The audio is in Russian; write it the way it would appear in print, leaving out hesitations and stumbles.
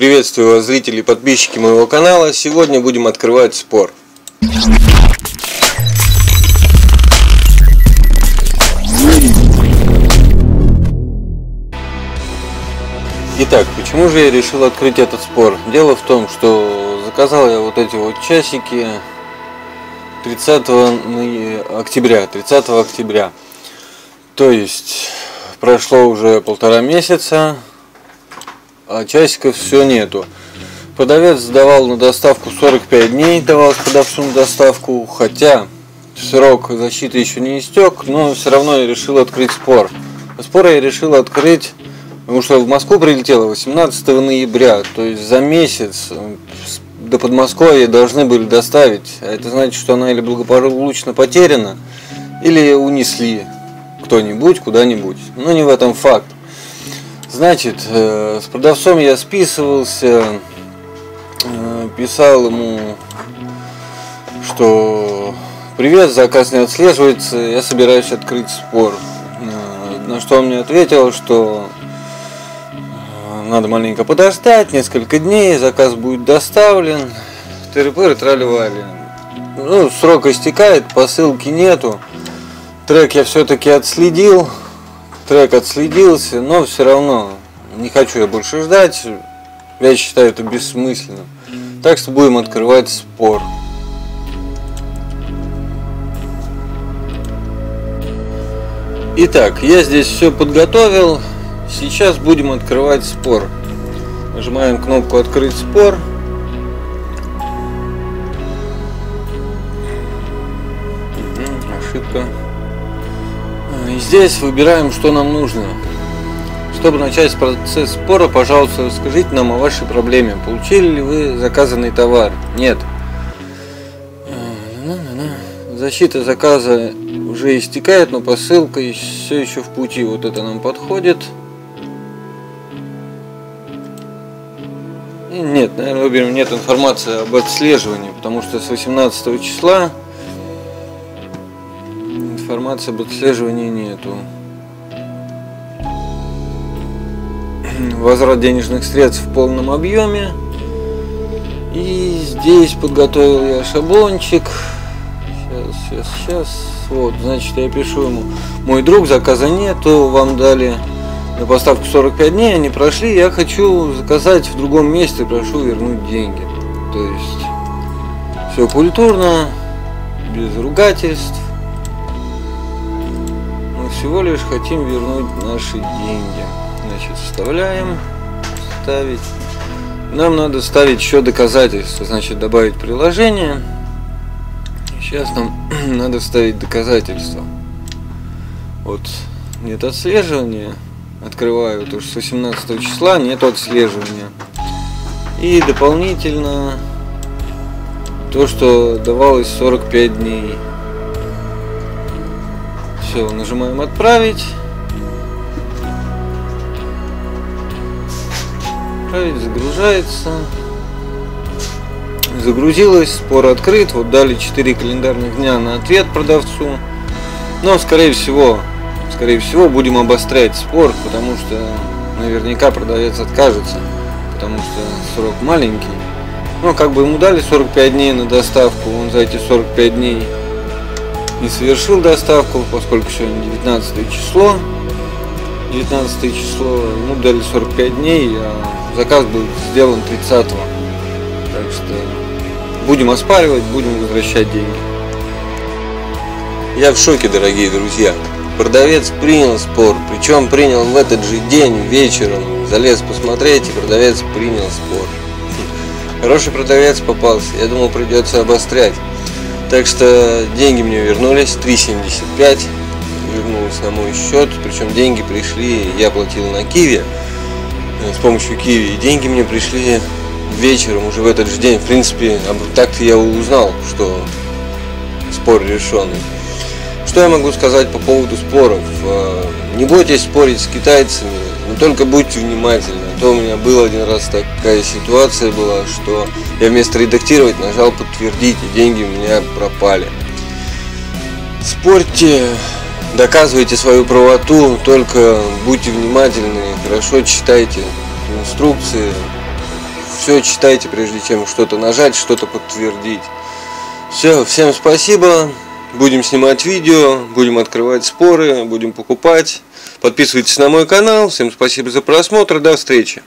Приветствую вас, зрители и подписчики моего канала. Сегодня будем открывать спор. Итак, почему же я решил открыть этот спор? Дело в том, что заказал я вот эти вот часики 30 октября. То есть прошло уже 1,5 месяца. А часиков все нету. Продавец сдавал на доставку 45 дней, давал продавцу на доставку, хотя срок защиты еще не истек, но все равно я решил открыть спор. Спор я решил открыть, потому что в Москву прилетело 18 ноября, то есть за месяц до Подмосковья должны были доставить. А это значит, что она или благополучно потеряна, или унесли кто-нибудь куда-нибудь. Но не в этом факт. Значит, с продавцом я списывался, писал ему, что привет, заказ не отслеживается, я собираюсь открыть спор. На что он мне ответил, что надо маленько подождать, несколько дней, заказ будет доставлен, тыры-пыры, трали-вали. Ну, срок истекает, посылки нету, трек я все-таки отследил. Трек отследился, но все равно не хочу я больше ждать, я считаю это бессмысленным. Так что будем открывать спор. Итак, я здесь все подготовил, сейчас будем открывать спор. Нажимаем кнопку «Открыть спор». Ошибка. Здесь выбираем, что нам нужно. Чтобы начать процесс спора, пожалуйста, расскажите нам о вашей проблеме. Получили ли вы заказанный товар? Нет. Защита заказа уже истекает, но посылка все еще в пути. Вот это нам подходит. И нет, наверное, выберем «Нет информации об отслеживании», потому что с 18 числа информации об отслеживании нету. Возврат денежных средств в полном объеме. И здесь подготовил я шаблончик. Сейчас. Вот, значит, я пишу ему: мой друг, заказа нету, вам дали на поставку 45 дней, они прошли, я хочу заказать в другом месте, прошу вернуть деньги. То есть все культурно, без ругательств. Всего лишь хотим вернуть наши деньги. Значит, вставляем. Ставить. Нам надо ставить еще доказательства. Значит, добавить приложение. Сейчас нам надо ставить доказательства. Вот. Нет отслеживания. Открываю. Потому что с 18 числа нет отслеживания. И дополнительно то, что давалось 45 дней. Все, нажимаем «Отправить». Отправить, загружается. Загрузилось, спор открыт. Вот дали 4 календарных дня на ответ продавцу. Но, скорее всего, будем обострять спор, потому что наверняка продавец откажется, потому что срок маленький. Но как бы ему дали 45 дней на доставку, он за эти 45 дней не совершил доставку, поскольку сегодня 19 число, ему дали 45 дней, а заказ был сделан 30-го. Так что будем оспаривать, будем возвращать деньги. Я в шоке, дорогие друзья. Продавец принял спор, причем принял в этот же день, вечером. Залез посмотреть, и продавец принял спор. Хороший продавец попался, я думал, придется обострять. Так что деньги мне вернулись, 3,75 вернулось на мой счет, причем деньги пришли, я платил на QIWI, с помощью QIWI, и деньги мне пришли вечером, уже в этот же день. В принципе, так-то я узнал, что спор решенный. Что я могу сказать по поводу споров? Не бойтесь спорить с китайцами, но только будьте внимательны. А то у меня был один раз такая ситуация была, что я вместо «редактировать» нажал «подтвердить», и деньги у меня пропали. Спорьте, доказывайте свою правоту, только будьте внимательны, хорошо читайте инструкции, все читайте, прежде чем что-то нажать, что-то подтвердить. Все, всем спасибо. Будем снимать видео, будем открывать споры, будем покупать. Подписывайтесь на мой канал. Всем спасибо за просмотр. До встречи.